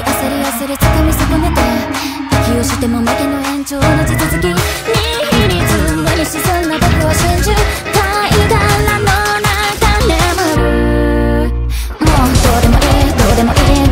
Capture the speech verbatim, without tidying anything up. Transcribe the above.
き焦り焦り掴み損ねて息をしても負けの延長同じ続きに秘密に沈んだ僕は真珠貝殻の中眠る。もうどうでもいいどうでもいい